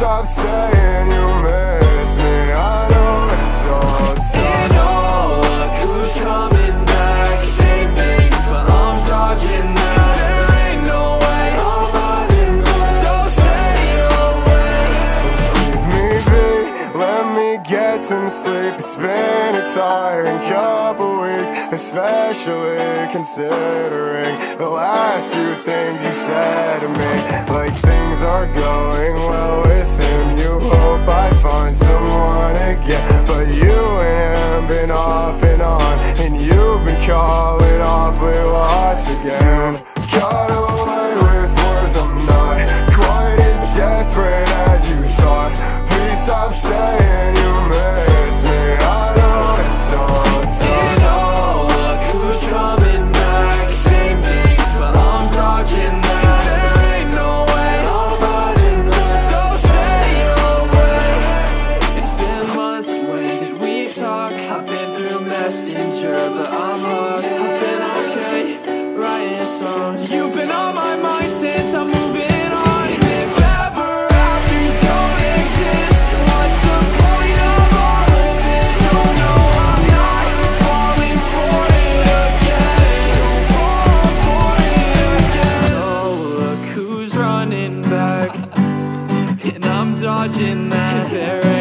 stop saying you miss me. I know it's all time. And oh, look who's coming back. Same base, but I'm dodging that. There ain't no way I'm running back, so stay away. Just leave me be, let me get some sleep. It's been a tiring couple weeks, especially considering the last few things you said to me. Like things are going well with him, you hope I find someone again. But you and him been off and on, and you've been calling awfully lots again. You've got away with words, I'm not quite as desperate as you thought. Please stop saying you miss me, I know it's on time. Coming back, same things, but I'm dodging that. There ain't no way I'm running back, so stay away. It's been months, when did we talk? I've been through Messenger, but I'm lost. I've been okay, writing songs. You've been on my mind since I'm moving on. And if ever afters don't exist, what's the point of all of this? Don't know I'm not falling for it. Dodging that. There